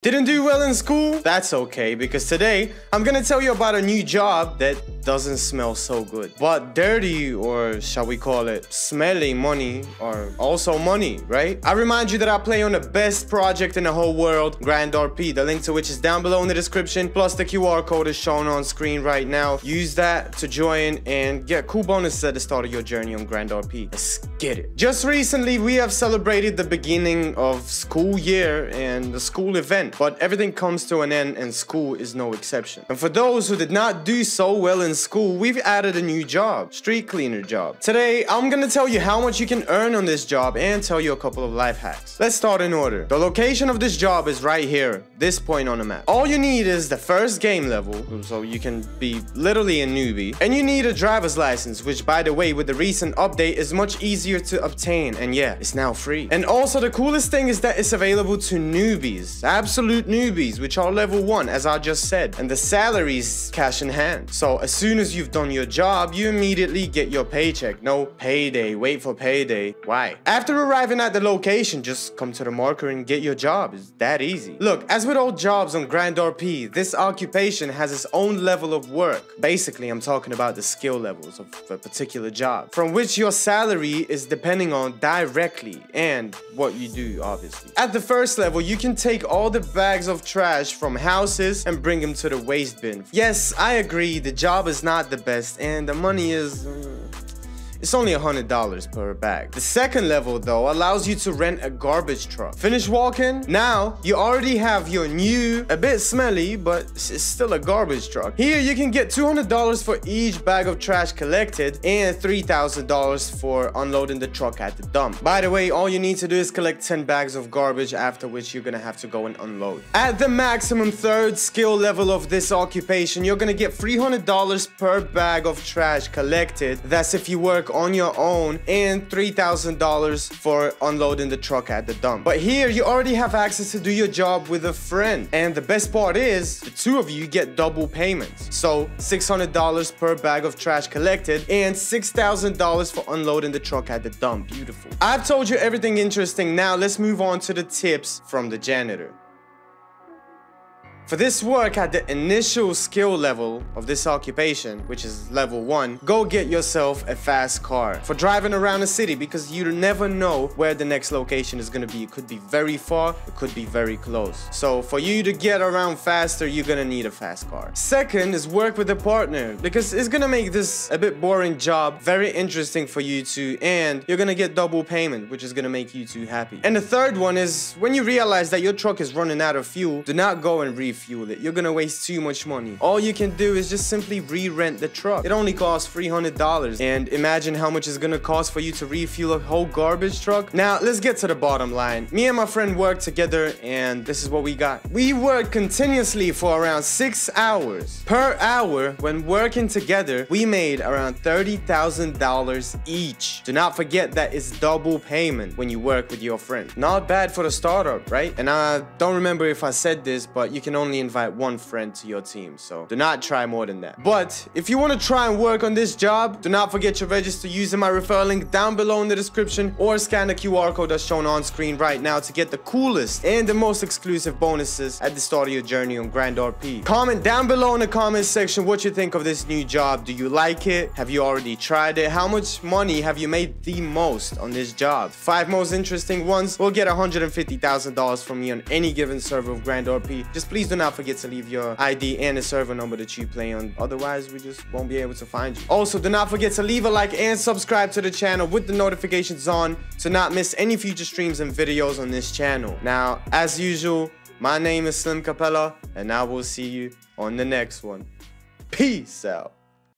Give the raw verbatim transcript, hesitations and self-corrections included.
Didn't do well in school? That's okay, because today I'm gonna tell you about a new job that doesn't smell so good. But dirty, or shall we call it smelly money, or also money, right? I remind you that I play on the best project in the whole world, Grand R P, the link to which is down below in the description, plus the Q R code is shown on screen right now. Use that to join and get cool bonuses at the start of your journey on Grand R P. Let's get it. Just recently, we have celebrated the beginning of school year and the school event. But everything comes to an end, and school is no exception. And for those who did not do so well in school, we've added a new job, street cleaner job. Today, I'm gonna tell you how much you can earn on this job and tell you a couple of life hacks. Let's start in order. The location of this job is right here, this point on the map. All you need is the first game level, so you can be literally a newbie. And you need a driver's license, which by the way, with the recent update, is much easier to obtain. And yeah, it's now free. And also the coolest thing is that it's available to newbies. Absolutely. Absolute newbies, which are level one, as I just said, and the salary's cash in hand. So as soon as you've done your job, you immediately get your paycheck. No payday, wait for payday. Why? After arriving at the location, just come to the marker and get your job. It's that easy. Look, as with all jobs on Grand R P, this occupation has its own level of work. Basically, I'm talking about the skill levels of a particular job, from which your salary is depending on directly, and what you do, obviously. At the first level, you can take all the bags of trash from houses and bring them to the waste bin. Yes, I agree, the job is not the best and the money is... It's only one hundred dollars per bag. The second level, though, allows you to rent a garbage truck. Finish walking? Now, you already have your new, a bit smelly, but it's still a garbage truck. Here, you can get two hundred dollars for each bag of trash collected and three thousand dollars for unloading the truck at the dump. By the way, all you need to do is collect ten bags of garbage, after which you're gonna have to go and unload. At the maximum third skill level of this occupation, you're gonna get three hundred dollars per bag of trash collected. That's if you work on your own, and three thousand dollars for unloading the truck at the dump. But here you already have access to do your job with a friend, and the best part is the two of you get double payments, so six hundred dollars per bag of trash collected and six thousand dollars for unloading the truck at the dump. Beautiful. I've told you everything interesting. Now let's move on to the tips from the janitor. For this work at the initial skill level of this occupation, which is level one, go get yourself a fast car for driving around the city, because you never know where the next location is gonna be. It could be very far, it could be very close. So for you to get around faster, you're gonna need a fast car. Second is work with a partner, because it's gonna make this a bit boring job very interesting for you two, and you're gonna get double payment, which is gonna make you two happy. And the third one is when you realize that your truck is running out of fuel, do not go and refill. Fuel it. You're gonna waste too much money. All you can do is just simply re-rent the truck. It only costs three hundred dollars, and imagine how much it's gonna cost for you to refuel a whole garbage truck. Now let's get to the bottom line. Me and my friend worked together, and this is what we got. We worked continuously for around six hours. Per hour, when working together, we made around thirty thousand dollars each. Do not forget that it's double payment when you work with your friend. Not bad for the startup, right? And I don't remember if I said this, but you can only invite one friend to your team, so do not try more than that. But if you want to try and work on this job, do not forget to register using my referral link down below in the description, or scan the Q R code that's shown on screen right now to get the coolest and the most exclusive bonuses at the start of your journey on Grand R P. Comment down below in the comment section what you think of this new job. Do you like it? Have you already tried it? How much money have you made the most on this job? Five most interesting ones will get one hundred fifty thousand dollars from me on any given server of Grand R P. Just please do not forget to leave your I D and the server number that you play on, otherwise we just won't be able to find you. Also, do not forget to leave a like and subscribe to the channel with the notifications on to not miss any future streams and videos on this channel. Now, as usual, my name is Slim Capella, and I will see you on the next one. Peace out.